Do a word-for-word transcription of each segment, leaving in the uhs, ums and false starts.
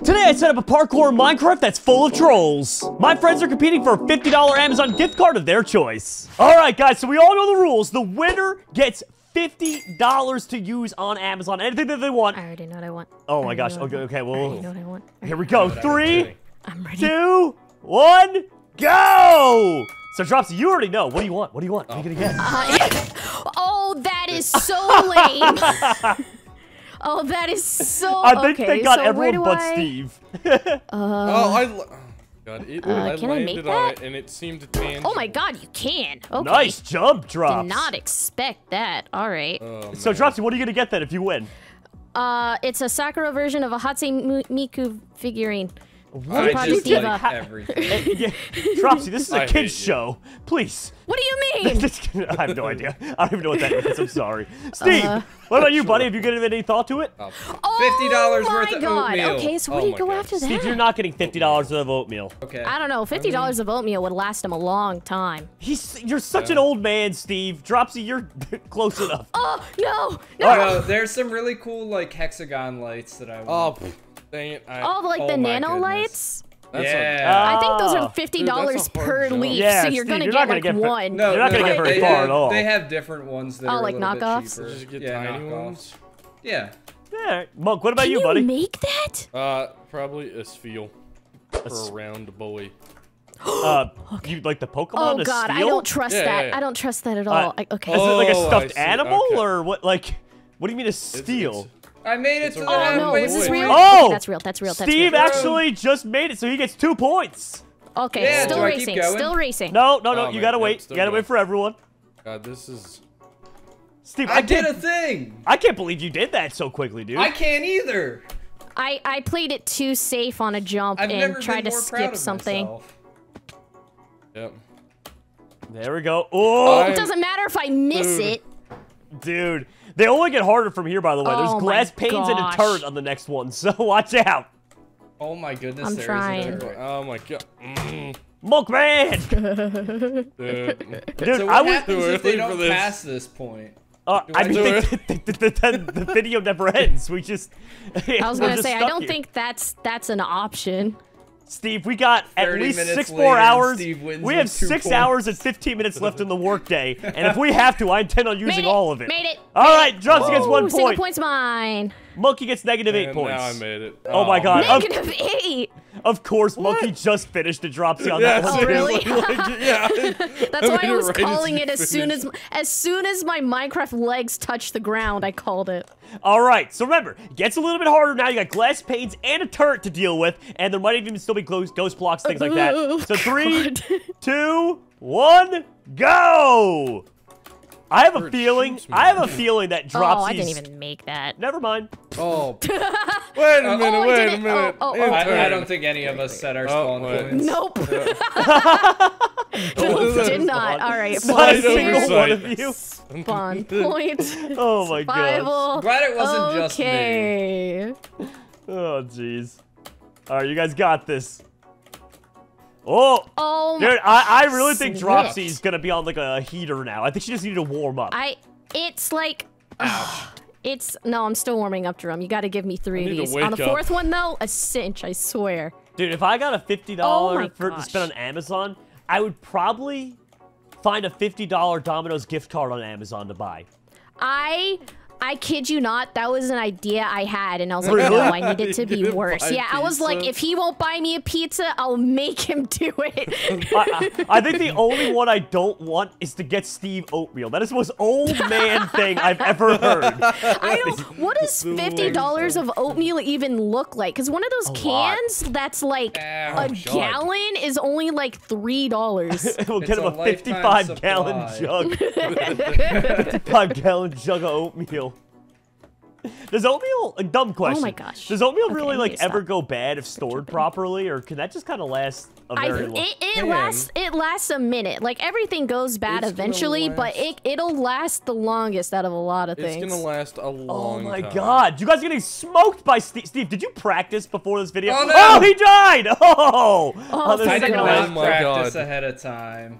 Today I set up a parkour in Minecraft that's full of trolls. My friends are competing for a fifty dollar Amazon gift card of their choice. Alright guys, so we all know the rules. The winner gets fifty dollars to use on Amazon. Anything that they want. I already know what I want. Oh my gosh. Okay, okay, well. I already know what I want. Here we go. Three, I'm ready. Two, one, go! So Drops, you already know. What do you want? What do you want? What are you gonna get? Uh, oh, that is so lame. Oh, that is so. I think okay, they got so everyone but I... Steve. uh, oh, I. God, it, uh, I can I make that? It and it seemed tangible. Oh my God, you can. Okay. Nice jump, Drops. Did not expect that. All right. Oh, so Drops, what are you gonna get then if you win? Uh, it's a Sakura version of a Hatsune Miku figurine. What? I just like everything. Yeah. Dropsy, this is a kid's show. Please. What do you mean? I have no idea. I don't even know what that is. I'm sorry. Steve, uh, what about you, sure. buddy? Have you given any thought to it? Oh, fifty dollars worth of oatmeal. Okay, so where oh do you go God. after that? Steve, you're not getting fifty dollars of oatmeal. Okay. I don't know. fifty dollars I mean, of oatmeal would last him a long time. He's, you're such yeah. an old man, Steve. Dropsy, you're close enough. Oh, no. No. Oh, no. There's some really cool, like, hexagon lights that I want. Oh, I, oh, like oh the nano lights? That's yeah. A, I think those are fifty dollars per leaf, yeah, so you're Steve, gonna you're get like get one. No, you're not no, gonna like, get very far have, at all. They have different ones that oh, are like knockoffs. Just get yeah, tiny ones. Yeah. Yeah. Monk, what about Can you, buddy? You make that? Uh, probably a spheal for a round boy. uh, okay. You like the Pokemon? Oh God, I don't trust yeah, that. Yeah, yeah. I don't trust that at all. Uh, I, okay. Oh, is it like a stuffed animal or what? Like, what do you mean a steal? I made it it's to the Oh, no, is this real? Oh! Okay, that's real, that's real, that's Steve real. Steve actually just made it, so he gets two points. Okay, yeah, still racing, still racing. No, no, no, oh, you man, gotta wait. You gotta going. wait for everyone. God, this is... Steve, I, I did a thing! I can't believe you did that so quickly, dude. I can't either. I, I played it too safe on a jump I've and tried to skip something. Myself. Yep. There we go. Oh! I'm... It doesn't matter if I miss Dude. it. Dude, they only get harder from here, by the way. Oh There's glass panes gosh. and a turret on the next one, so watch out. Oh my goodness, I'm there trying. is a turret. Oh my god. Mm. Milkman! Dude, Dude so what I was happens if they don't pass this point? Uh, I, I mean, the, the, the, the video never ends. We just. I was gonna say, I don't here. think that's that's an option. Steve, we got at least six more hours. We have six hours and fifteen minutes left in the workday, and if we have to, I intend on using all of it. Made it. All right, Drops gets one point. Single point's mine. Monkey gets negative eight points. Now I made it. Oh my God. Negative eight. Of course, Monkey just finished the Dropsy on that one. Oh really? Yeah. That's why I was calling it as soon as as soon as my Minecraft legs touched the ground. I called it. All right, so remember, it gets a little bit harder now. You got glass panes and a turret to deal with, and there might even still be ghost, ghost blocks, things like that. So three, two, one, go! I have a feeling. I have a feeling that Dropsy. Oh, I didn't even make that. Never mind. Oh. Wait a minute. Oh, wait a minute. Oh, oh, oh, I, I don't think any of us set our spawn points. Nope. Nope, did not. All right. Not a single one of you. Spawn point. Oh my God. Glad it wasn't just me. Okay. Oh jeez. All right, you guys got this. Oh, oh dude, I, I really think Dropsy's gonna be on like a heater now. I think she just needed to warm up. I, it's like, Ouch. it's, no, I'm still warming up, Jerome. You gotta give me three of these. On the fourth up. one though, a cinch, I swear. Dude, if I got a fifty dollars oh for, to spend on Amazon, I would probably find a fifty dollar Domino's gift card on Amazon to buy. I... I kid you not, that was an idea I had, and I was like, no, I need it to be worse. Yeah, I was like, if he won't buy me a pizza, I'll make him do it. I, I, I think the only one I don't want is to get Steve oatmeal. That is the most old man thing I've ever heard. I don't, what does fifty dollars of oatmeal even look like? Because one of those a cans lot. that's like oh, a God. gallon is only like three dollars. We'll get him a fifty-five gallon jug. fifty-five gallon jug of oatmeal. Does oatmeal, a dumb question. Oh my gosh. Does oatmeal okay, really like ever go bad if stored properly, or can that just kind of last a very I, long? It, it lasts. It lasts a minute. Like everything goes bad it's eventually, but it it'll last the longest out of a lot of things. It's gonna last a long. time. Oh my time. God! You guys are getting smoked by Steve. Steve, did you practice before this video? Oh, no. oh he died! Oh! oh I did not practice God. ahead of time.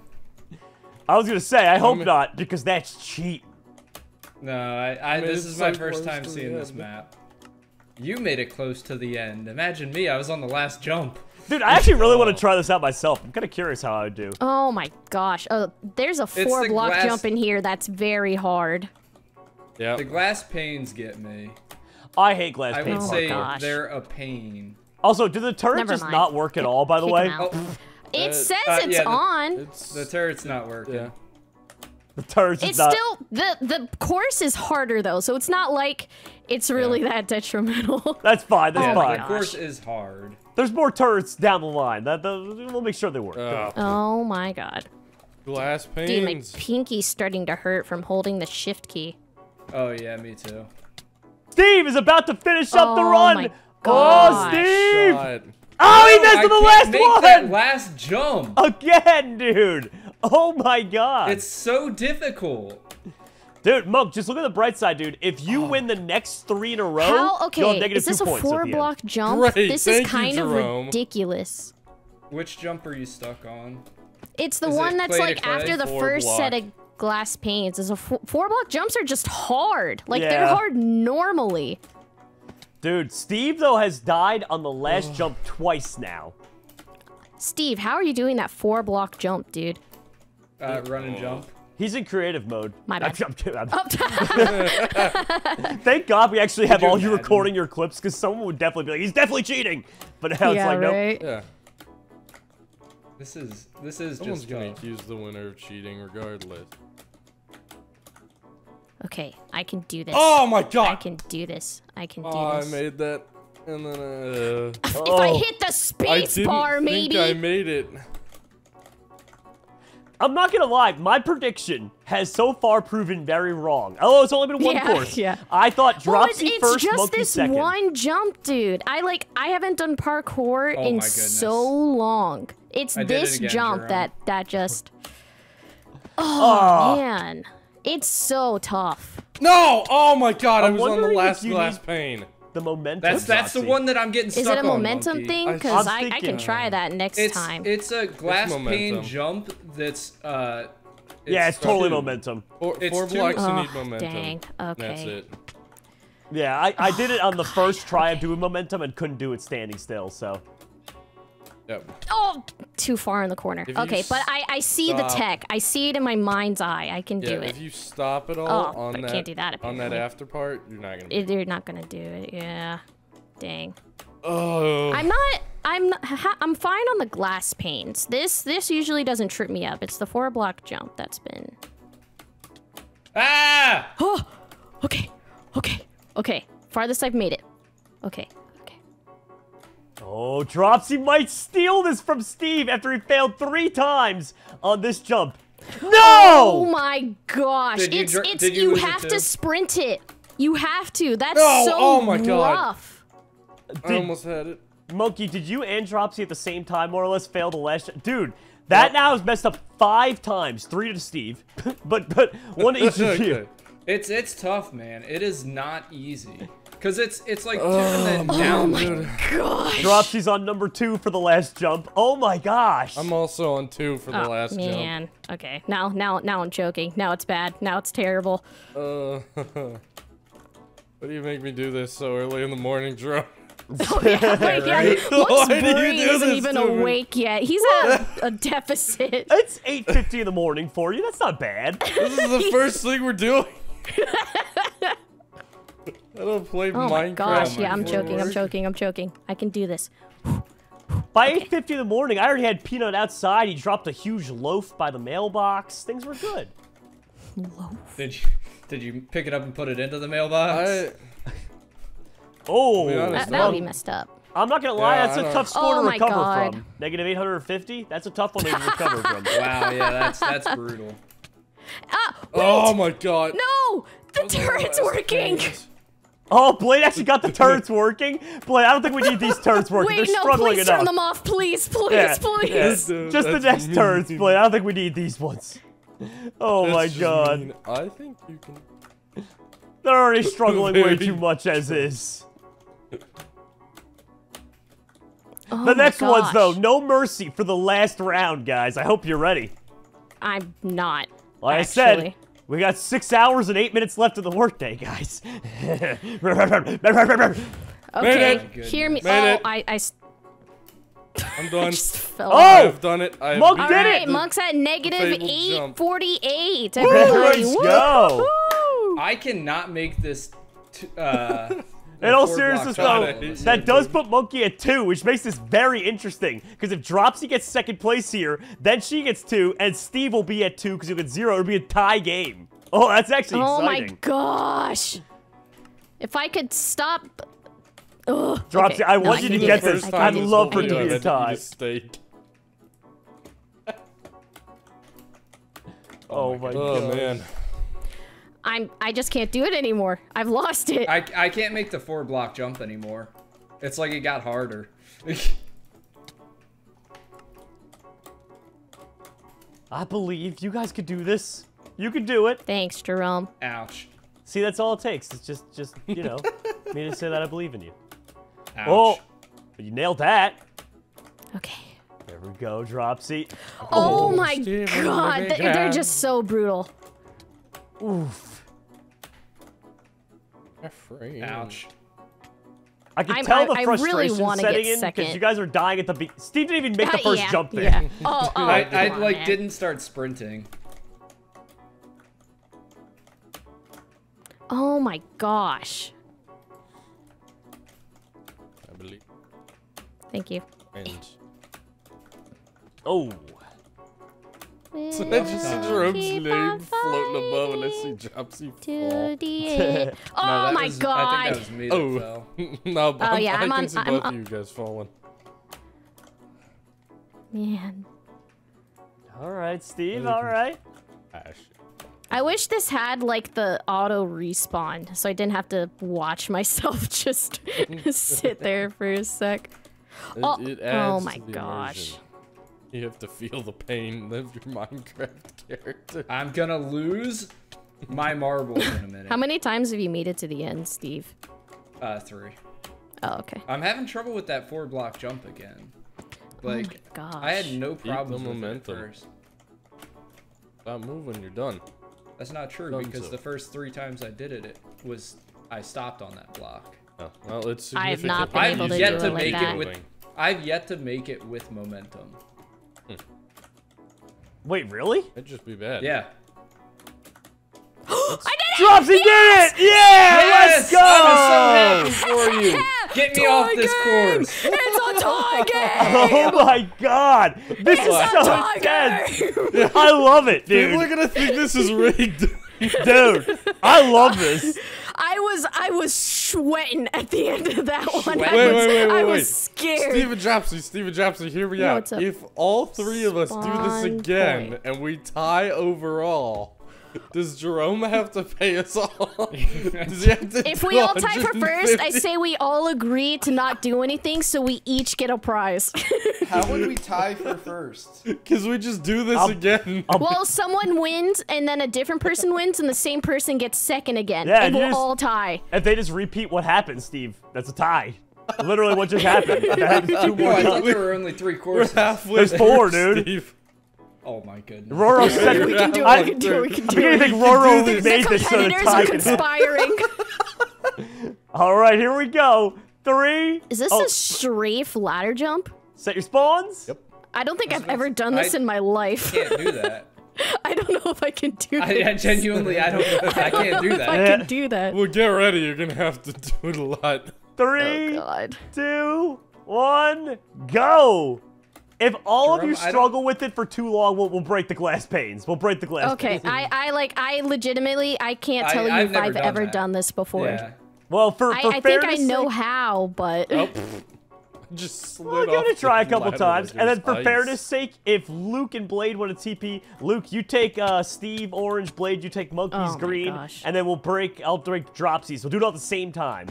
I was gonna say I hope I'm... not because that's cheap. No, I, I, I mean, this is my first time seeing this map. You made it close to the end. Imagine me, I was on the last jump. Dude, I actually really oh. want to try this out myself. I'm kind of curious how I would do. Oh my gosh. Oh, there's a four block glass... jump in here that's very hard. Yeah. The glass panes get me. I hate glass panes. I would oh say gosh. they're a pain. Also, do the turrets just mind. not work at all, by the Kick way? Oh. It uh, says uh, it's yeah, the, on. It's, the turret's not working. Yeah. The turret's it's not... still... The, the course is harder, though, so it's not like it's really yeah. that detrimental. That's fine, that's yeah, fine. The course is hard. There's more turrets down the line. That, that We'll make sure they work. Uh, oh, my God. Glass panes. Dude, my pinky's starting to hurt from holding the shift key. Oh, yeah, me too. Steve is about to finish up oh, the run! My gosh. Oh, Steve! God. Oh, he missed the last make one! That last jump! Again, dude! Oh my god! It's so difficult. Dude, Monk, just look at the bright side, dude. If you oh. win the next three in a row, How? Okay. you'll have negative two points. Is this a four-block jump? Great. This Thank is kind you, of ridiculous. Which jump are you stuck on? It's the is one it that's like after the four first block. set of glass panes. Is a four-block jumps are just hard. Like yeah. they're hard normally. Dude, Steve, though, has died on the last Ugh. jump twice now. Steve, how are you doing that four-block jump, dude? Uh, run and jump. He's in creative mode. My bad. I'm, I'm, I'm, Thank God we actually have Could all you imagine? recording your clips, because someone would definitely be like, he's definitely cheating! But now yeah, it's like, right? nope. Yeah. This is, this is Someone's just gonna accuse the winner of cheating regardless. Okay, I can do this. Oh my god! I can do this. I can do oh, this. I made that, and then uh, if oh, I hit the space bar, maybe. I didn't think I made it. I'm not gonna lie, my prediction has so far proven very wrong. Oh, it's only been one yeah, course. Yeah. I thought Dropsy well, first, Monkey second. It's just this one jump, dude. I like, I haven't done parkour oh, in so long. It's I this it again, jump Jerome. that that just. Oh, oh. man. It's so tough. No! Oh my god, I was on the last glass pane. The momentum. That's that's the one that I'm getting stuck on. Is it a momentum thing? Because I, I can try that next time. It's a glass pane jump that's uh yeah, it's totally momentum. Four blocks you need momentum. Dang. Okay. That's it. Yeah, I, I did it on the first try of doing momentum and couldn't do it standing still, so. Yep. Oh, too far in the corner. If okay, but I, I see the tech. I see it in my mind's eye. I can yeah, do it. If you stop it all oh, on, that, I can't do that, on that after part, you're not going to do it. You're not going to do it, yeah. Dang. Oh. I'm not, I'm not, I'm fine on the glass panes. This, this usually doesn't trip me up. It's the four block jump that's been. Ah! Oh, okay, okay, okay. Farthest I've made it. Okay. Oh, Dropsy might steal this from Steve after he failed three times on this jump. No! Oh my gosh. Did it's you, it's you, you have it to sprint it. You have to. That's no, so oh my rough. God. Did, I almost had it. Monkey, did you and Dropsy at the same time more or less fail the last shot? Dude, that what? now is messed up five times. Three to Steve, but but one to each of you. It's it's tough, man. It is not easy. Cause it's it's like oh, down. My dude. gosh! Dropsy's on number two for the last jump. Oh my gosh! I'm also on two for the oh, last man. jump. Man, okay. Now now now I'm joking. Now it's bad. Now it's terrible. Uh, what do you make me do this so early in the morning, Drop? Oh yeah, like, yeah. Monk's brain isn't even awake yet. He's at a deficit. It's eight fifty in the morning for you. That's not bad. This is the first thing we're doing. I don't play Minecraft. Oh my gosh, yeah, I'm joking, I'm joking, I'm joking. I can do this. By eight fifty in the morning, I already had Peanut outside. He dropped a huge loaf by the mailbox. Things were good. Loaf? Did you, did you pick it up and put it into the mailbox? I... Oh, that would be messed up. I'm not gonna lie, yeah, that's a tough score oh to recover God. from. Negative eight hundred fifty? That's a tough one to recover from. Wow, yeah, that's, that's brutal. Uh, oh my God. No, the turret's working. Things. Oh, Blade actually got the turrets working. Blade, I don't think we need these turrets working. Wait, They're no, struggling please enough. Turn them off, please, please, yeah, please. Yeah, just uh, just the next mean. turrets, Blade. I don't think we need these ones. Oh that's my god. Mean. I think you can. They're already struggling way too much as is. Oh the next ones, though, no mercy for the last round, guys. I hope you're ready. I'm not. Like actually. I said. We got six hours and eight minutes left of the workday, guys. Okay, hear me. Oh, I, I. I'm done. Oh, I've done it. I've Monk did it. All right, Monk's at negative eight forty-eight. Let's go. I cannot make this. Uh, in all seriousness, though, that does put Monkey at two, which makes this very interesting. Because if Dropsy gets second place here, then she gets two, and Steve will be at two because he'll get zero. It'll be a tie game. Oh, that's actually exciting. Oh my gosh! If I could stop. Ugh. Dropsy, okay. I want no, you I to get this. I'd love for it to be a tie. Oh my god. Oh man. I'm. I just can't do it anymore. I've lost it. I. I can't make the four block jump anymore. It's like it got harder. I believe you guys could do this. You could do it. Thanks, Jerome. Ouch. See, that's all it takes. It's just, just you know, me to say that I believe in you. Ouch. Oh, you nailed that. Okay. There we go, Dropsy. Oh, oh my Steve, god, they, they're just so brutal. Oof. Ouch. I can I'm, tell I, the frustration really setting in because you guys are dying at the beat. Steve didn't even make the first uh, yeah, jump there. Yeah. Oh, oh, I, I on, like man. didn't start sprinting. Oh my gosh. I believe. Thank you. And. Oh. So I just see Jerome's leg floating above and I see Dropsy fall. Oh no, my was, god. I think that was me that oh. fell. no, oh, yeah, I I'm can on, see I'm both of you guys falling. Man. Alright, Steve, alright. I wish this had, like, the auto respawn, so I didn't have to watch myself just sit there for a sec. It, oh, it adds oh my to the gosh. Immersion. You have to feel the pain of your Minecraft character. I'm gonna lose my marbles in a minute. How many times have you made it to the end, Steve? Uh, three. Oh, okay. I'm having trouble with that four block jump again. Like, oh my gosh. I had no problem with momentum. It first. Stop moving, you're done. That's not true Thumbs because up. the first three times I did it, it was I stopped on that block. Oh, well, it's significant. I have not been able I've to yet do to it make like it with. That. I've yet to make it with momentum. Hmm. Wait, really? It'd just be bad. Yeah. I did it! Dropsy yes! did it! Yeah! Yes! Let's go! I was so happy for you. Get me off this course. It's a tie game! Oh my god! This it's is so intense! I love it, dude. People are gonna think this is rigged. Dude, I love this. I was I was sweating at the end of that one. Wait, I wait, was, wait, wait, I wait. was scared. Steven Dropsy, Steven Dropsy, hear me out. No, if all three of us do this again point. and we tie overall, does Jerome have to pay us all? Does he have to if we all tie for first, I say we all agree to not do anything, so we each get a prize. How would we tie for first? Because we just do this I'll, again. I'll well, someone wins, and then a different person wins, and the same person gets second again. Yeah, and we'll just, all tie. If they just repeat what happened, Steve, that's a tie. Literally what just happened. That happened two more. I thought there were only three courses. There's four, dude. Steve. Oh my goodness. Roro second. We can do it, we can do it, we can do it. I think Roro made this so the competitors are conspiring. All right, here we go. Three. Is this oh. a strafe ladder jump? Set your spawns? Yep. I don't think I've ever done this I, in my life. I can't do that. I don't know if I can do that. I, I genuinely, I don't know if I, I don't can't know do if that. I yeah. can do that. Well, get ready. You're going to have to do it a lot. Three, oh God. two, one, go. If all Jerome, of you struggle with it for too long, we'll, we'll break the glass panes. We'll break the glass okay, panes. Okay, I, I like, I legitimately, I can't tell I, you I've if I've done ever that. done this before. Yeah. Well, for, for I, I think I know how, but... Oh. Just slid well, I'm off gonna try a couple times, and then for ice. fairness' sake, if Luke and Blade want to T P, Luke, you take uh, Steve Orange, Blade, you take Monkey's oh green, gosh. and then we'll break. I'll break Dropsy. So we'll do it all at the same time.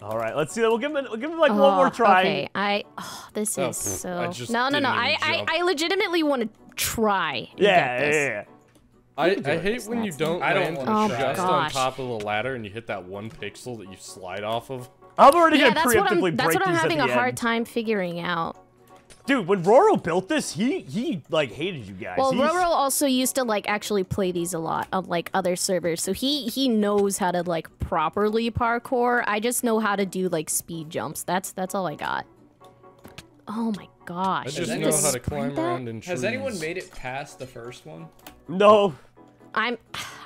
All right, let's see. We'll give him. We'll give him like oh, one more try. Okay, I. Oh, this oh, is so. I just no, no, no. I, I, I legitimately want to try. And yeah, get this. yeah, yeah. I, I hate when you don't land oh, just on top of the ladder and you hit that one pixel that you slide off of. I'm already yeah, gonna preemptively break these at the end. That's what I'm having a hard time figuring out. Dude, when Roro built this, he, he like, hated you guys. Well, He's... Roro also used to, like, actually play these a lot on, like, other servers. So he, he knows how to, like, properly parkour. I just know how to do, like, speed jumps. That's that's all I got. Oh, my gosh. I just know how to climb around in trees. Has anyone made it past the first one? No. I'm,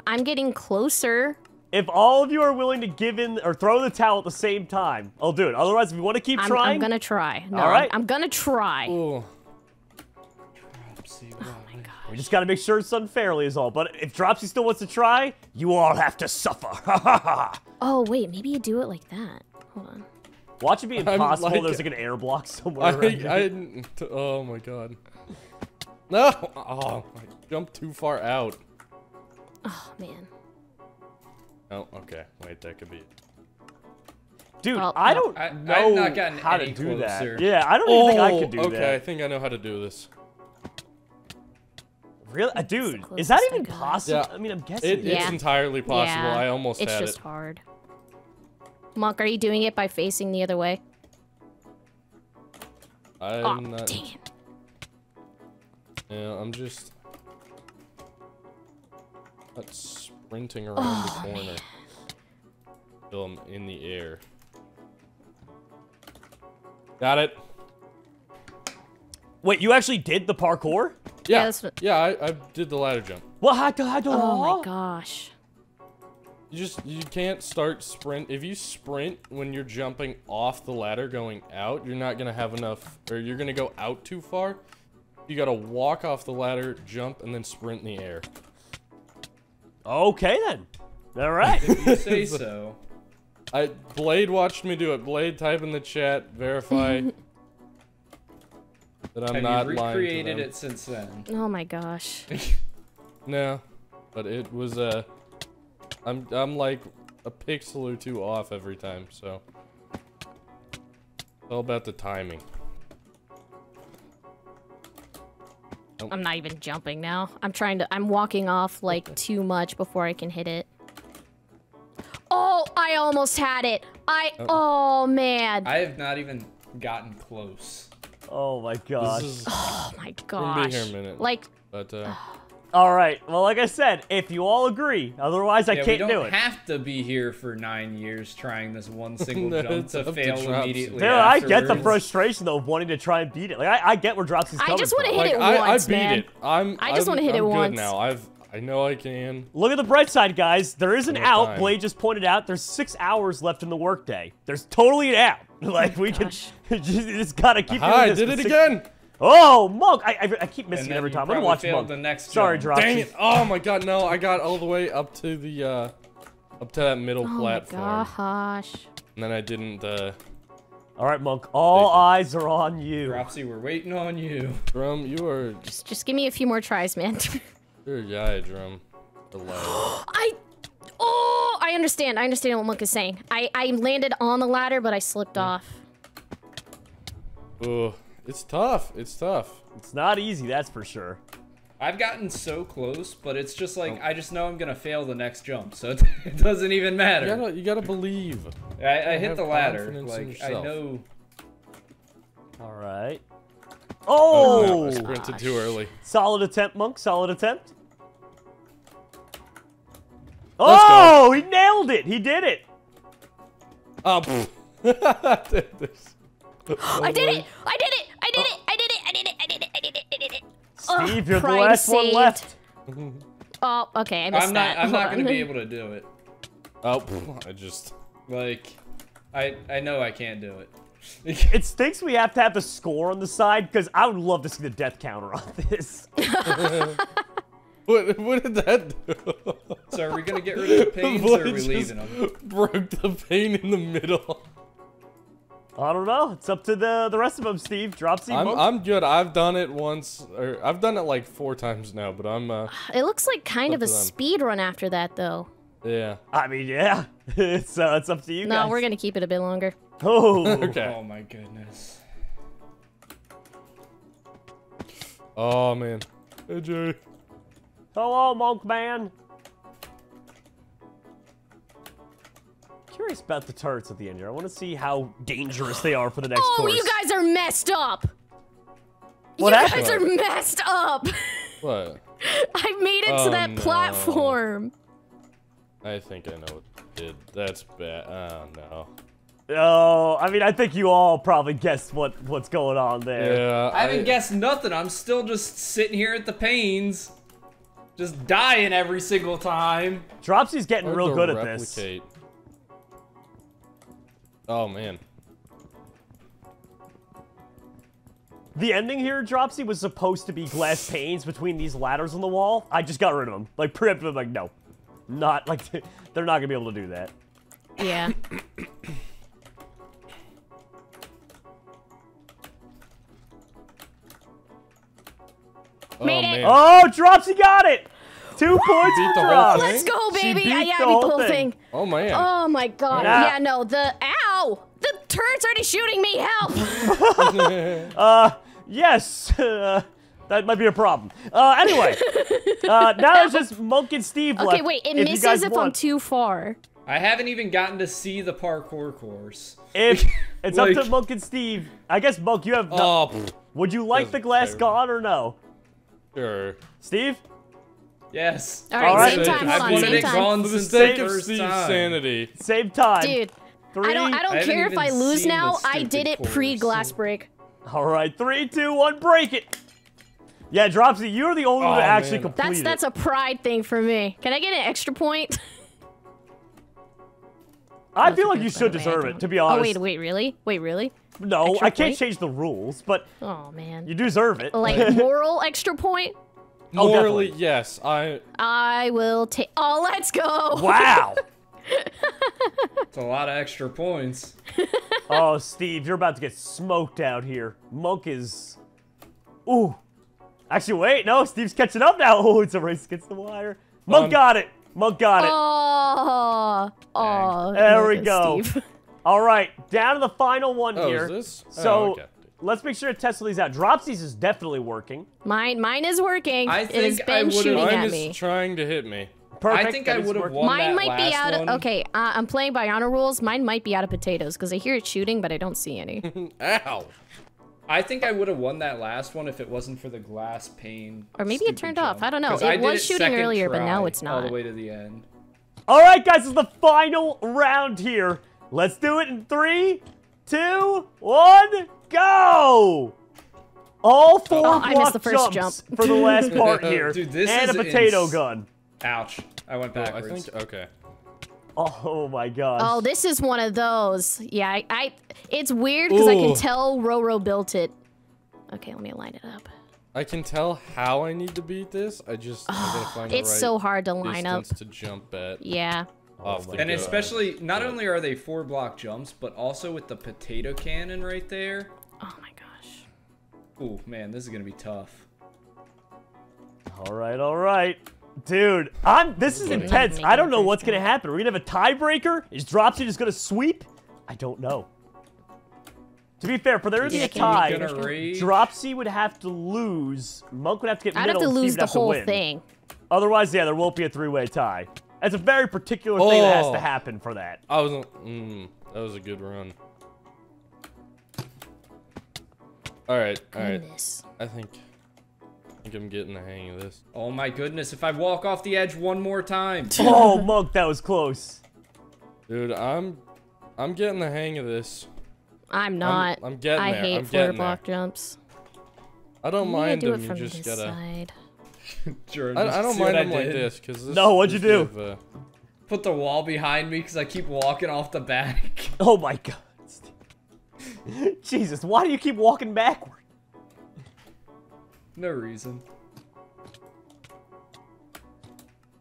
I'm getting closer. If all of you are willing to give in or throw the towel at the same time, I'll do it. Otherwise, if you want to keep I'm, trying... I'm gonna try. No, all right. I'm, I'm gonna try. Ooh. Dropsy, oh my gosh. We just gotta make sure it's unfairly is all. But if Dropsy still wants to try, you all have to suffer. Oh, wait. Maybe you do it like that. Hold on. Watch it be impossible. Like, there's like an air block somewhere. I, I didn't... Oh my god. No! Oh, I jumped too far out. Oh, man. Oh, okay. Wait, that could be. Dude, oh, I don't I, know not how to do closer. that. Yeah, I don't oh, even think I could do okay, that. Okay, I think I know how to do this. Really? Uh, dude, is that even I possible? Yeah. I mean, I'm guessing. It, it's yeah. entirely possible. Yeah. I almost it's had it. It's just hard. Monk, are you doing it by facing the other way? I'm oh, not... dang it. Yeah, I'm just... Let's... Sprinting around oh, the corner till I'm in the air. Got it. Wait, you actually did the parkour? Yeah, yeah, what... yeah I, I did the ladder jump. What? I do, I do, oh my gosh. You just, you can't start sprint. If you sprint when you're jumping off the ladder going out, you're not going to have enough, or you're going to go out too far. You got to walk off the ladder, jump, and then sprint in the air. Okay then. All right. If you say so. I Blade watched me do it. Blade, type in the chat, verify that I'm Have not you lying. Recreated it since then. Oh my gosh. No, but it was a. Uh, I'm I'm like a pixel or two off every time, so it's all about the timing. Nope. I'm not even jumping now. I'm trying to- I'm walking off, like, too much before I can hit it. Oh, I almost had it! I- oh, oh man. I have not even gotten close. Oh my gosh. Is, oh my gosh. Here a minute. Like- but, uh, Alright, well, like I said, if you all agree, otherwise I yeah, can't do it. We don't have to be here for nine years trying this one single no, jump to fail to immediately. Dude, afterwards. I get the frustration, though, of wanting to try and beat it. Like, I, I get where Dropsy's coming I just want to hit like, it I, once, I beat man. It. I'm, I just want to hit I'm it good once. Now. I've, I know I can. Look at the bright side, guys. There is an no out. Time. Blade just pointed out there's six hours left in the workday. There's totally an out. Like, oh we gosh. Can just, just gotta keep doing this. I did it again. Oh, Monk! I, I, I keep missing it every time. I'm gonna watch Monk. The next Sorry, Dropsy. Dang it! Oh my god, no! I got all the way up to the, uh, up to that middle oh platform. Oh gosh. And then I didn't, uh... Alright, Monk. All eyes are on you. Dropsy, we're waiting on you. Drum, you are... Just, just give me a few more tries, man. You're a guy, Drum. I... Oh! I understand. I understand what Monk is saying. I, I landed on the ladder, but I slipped mm. off. Ugh. It's tough. It's tough. It's not easy, that's for sure. I've gotten so close, but it's just like, oh. I just know I'm going to fail the next jump, so it, it doesn't even matter. You gotta, you gotta believe. I, I hit the ladder. Like, I know. All right. Oh! I sprinted too early. Solid attempt, Monk. Solid attempt. Oh! He nailed it! He did it! Oh, pfft. I did this. I did it! I did it! I did it! I did it! I did it! I did it! I did it! I did it! Steve, you're the last one left. Oh, okay. I missed that. I'm not gonna be able to do it. Oh, I just like, I I know I can't do it. It stinks we have to have the score on the side because I would love to see the death counter on this. What, what did that do? So are we gonna get rid of the pains or are we leaving them? Broke the pain in the middle. I don't know. It's up to the the rest of them, Steve. Dropsy. I'm, I'm good. I've done it once, or I've done it like four times now, but I'm. Uh, it looks like kind of a speed run after that, though. Yeah. I mean, yeah. It's uh, it's up to you no, guys. No, we're gonna keep it a bit longer. Oh. Okay. Oh my goodness. Oh man. Hey Jerry. Hello, Monk Man. Curious about the turrets at the end here. I want to see how dangerous they are for the next oh, course. Oh, you guys are messed up! What you happened? guys are messed up. What? I made it oh, to that no. platform. I think I know what did. That's bad. Oh no. Oh, I mean, I think you all probably guessed what what's going on there. Yeah, I haven't I, guessed nothing. I'm still just sitting here at the pains, just dying every single time. Dropsy's getting real good replicate. at this. Oh man. The ending here, Dropsy, was supposed to be glass panes between these ladders on the wall. I just got rid of them. Like, preemptive, I'm like, no. Not, like, they're not gonna be able to do that. Yeah. Oh, Made man. It. Oh, Dropsy got it! Two Woo! points beat for Drops. Let's go, baby! Beat I, yeah, the I beat the whole thing. thing. Oh, man. Oh, my God. Nah. Yeah, no, the... Ow! The turret's already shooting me! Help! uh, yes. Uh, that might be a problem. Uh, anyway. uh, now there's just Monk and Steve okay, left. Okay, wait. It if misses if want. I'm too far. I haven't even gotten to see the parkour course. If It's like, up to Monk and Steve. I guess, Monk, you have... No, oh, would you like the glass terrible. gone or no? Sure. Steve? Yes. All right, All right. same time. Hold I've on, same time. For the sake of Steve's sanity. Same time. Dude, three. I don't, I don't I care if I lose now. I did it pre-glass break. All right, three, two, one, break it. Yeah, Dropsy, you're the only oh, one to actually man. complete that's, it. That's a pride thing for me. Can I get an extra point? I feel like you should deserve it, to be honest. Oh, wait, wait, really? Wait, really? No, extra I can't point? change the rules, but oh man, you deserve it. Like moral extra point? Oh, Morally, definitely. yes. I I will take. Oh, let's go! Wow, it's a lot of extra points. Oh, Steve, you're about to get smoked out here. Monk is. Ooh, actually, wait, no, Steve's catching up now. Oh, it's a race against the wire. Monk um, got it. Monk got it. Oh, oh. There we go. Steve. All right, down to the final one oh, here. Is this? So oh, okay. let's make sure to test these out. Dropsy's is definitely working. Mine, mine is working. I think it has been I shooting mine at me. Mine is trying to hit me. Perfect. I think that I would have won Mine that might last be out. Of, okay, uh, I'm playing by honor rules. Mine might be out of potatoes because I hear it shooting, but I don't see any. Ow! I think I would have won that last one if it wasn't for the glass pane. Or maybe it turned jump. off. I don't know. It I was it shooting earlier, but now it's not. All the way to the end. All right, guys, this is the final round here. Let's do it in three, two, one, go! All four oh, block I missed the first jumps jump. for the last part here, Dude, this and is a potato gun. Ouch! I went backwards. Oh, I think, okay. Oh my gosh. Oh, this is one of those. Yeah, I. I it's weird because I can tell Roro built it. Okay, let me line it up. I can tell how I need to beat this. I just oh, I'm gonna find it's the right so hard to line up to jump at. Yeah. Oh, and especially, God. not yeah. only are they four block jumps, but also with the potato cannon right there. Oh my gosh. Oh man, this is gonna be tough. All right, all right, dude. I'm. This is intense. I don't know what's gonna happen. We're gonna have a tiebreaker. Is Dropsy just gonna sweep? I don't know. To be fair, for there to be a tie, Dropsy would have to lose. Monk would have to get middle. I'd have to lose the whole thing. Otherwise, yeah, there won't be a three-way tie. That's a very particular oh. thing that has to happen for that. I was, mm, that was a good run. All right, all right. Goodness. I think, I think I'm getting the hang of this. Oh my goodness! If I walk off the edge one more time. Oh, Monk, that was close. Dude, I'm, I'm getting the hang of this. I'm not. I'm, I'm getting I there. hate I'm getting block there. jumps. I don't you mind them. Do you just gotta. Side. Jordan, I, I don't mind them like this, cause this. No, what'd you do? Of, uh... Put the wall behind me because I keep walking off the back. Oh my God! Jesus, why do you keep walking backward? No reason.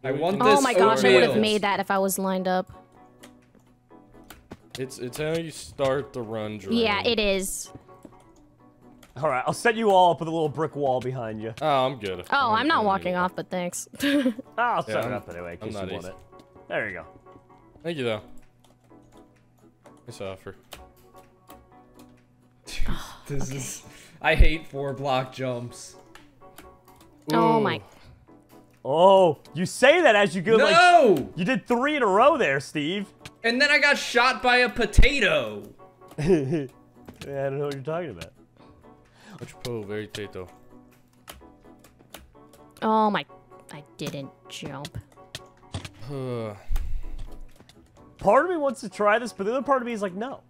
I want this. Oh my gosh! I would have made that if I was lined up. It's it's how you start the run, Jordan. Yeah, it is. All right, I'll set you all up with a little brick wall behind you. Oh, I'm good. Oh, I'm not walking off, but thanks. I'll yeah, set I'm, it up anyway, in case you want easy. it. There you go. Thank you, though. Nice offer. Dude, this okay. is... I hate four block jumps. Ooh. Oh, my... Oh, you say that as you go, no! like... No! You did three in a row there, Steve. And then I got shot by a potato. Yeah, I don't know what you're talking about. Which po very tato. Oh my, I didn't jump. Part of me wants to try this, but the other part of me is like, no.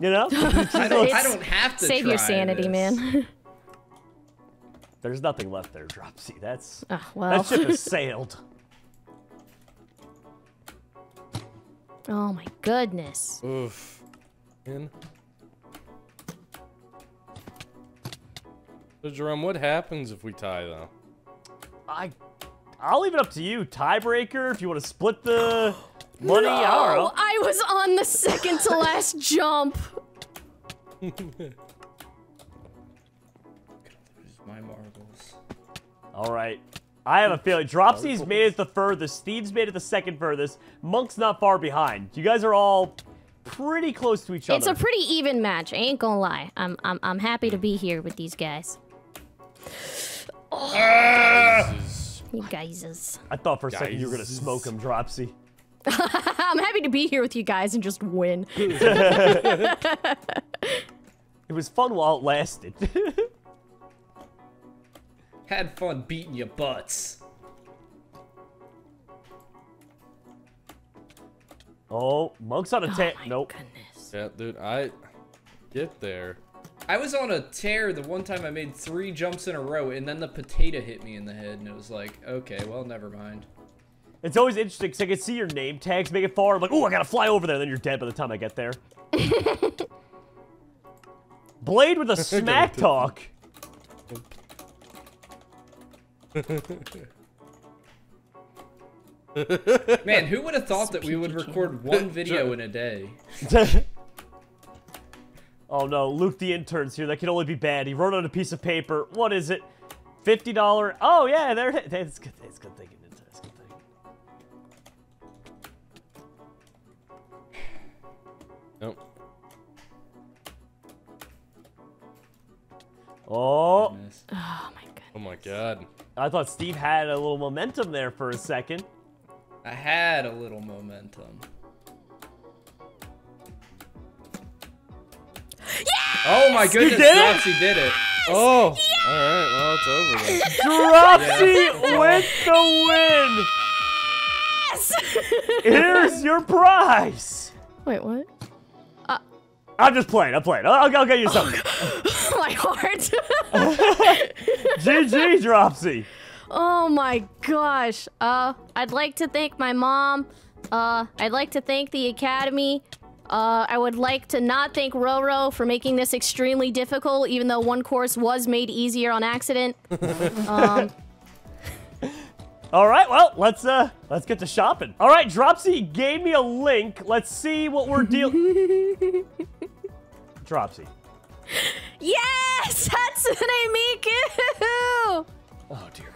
You know? I, don't, I don't have to save try your sanity, this. Man. There's nothing left there, Dropsy. That's uh, well. That ship has sailed. Oh my goodness. Oof. Man. So Jerome, what happens if we tie though? I I'll leave it up to you. Tiebreaker, if you want to split the money. No, I, don't know. I was on the second to last jump. My marbles. All right. I have a feeling. Dropsy's made it the furthest. Steve's made it the second furthest. Monk's not far behind. You guys are all pretty close to each it's other. It's a pretty even match. I ain't gonna lie. I'm I'm I'm happy to be here with these guys. Oh, uh, you guys. I thought for a guys. second you were gonna smoke him, Dropsy. I'm happy to be here with you guys and just win. It was fun while it lasted. Had fun beating your butts. Oh, Monk's on a tear. Oh nope. Goodness. Yeah, dude, I get there. I was on a tear the one time I made three jumps in a row, and then the potato hit me in the head, and it was like, okay, well, never mind. It's always interesting, because I can see your name tags make it far. I'm like, oh, I gotta fly over there. Then you're dead by the time I get there. Blade with a smack talk. Man, who would have thought that we would record one video in a day? Oh no, Luke the intern's here. That can only be bad. He wrote on a piece of paper. What is it? Fifty dollar. Oh yeah, there. That's good. That's good thinking. That's good thinking. Nope. Oh. Oh my god. Oh my god. I thought Steve had a little momentum there for a second. I had a little momentum. Yes! Oh my goodness, Dropsy did it. Oh, yes! All right, well, it's over then. Dropsy yeah. with the win. Yes! Here's your prize. Wait, what? Uh, I'm just playing, I'm playing. I'll, I'll get you something. My heart. G G, Dropsy. Oh my gosh. Uh, I'd like to thank my mom. Uh, I'd like to thank the Academy. Uh, I would like to not thank Roro for making this extremely difficult, even though one course was made easier on accident. um. All right, well, let's uh, let's get to shopping. All right, Dropsy gave me a link. Let's see what we're dealing. Dropsy. Yes! Hatsune Miku! Oh, dear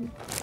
God.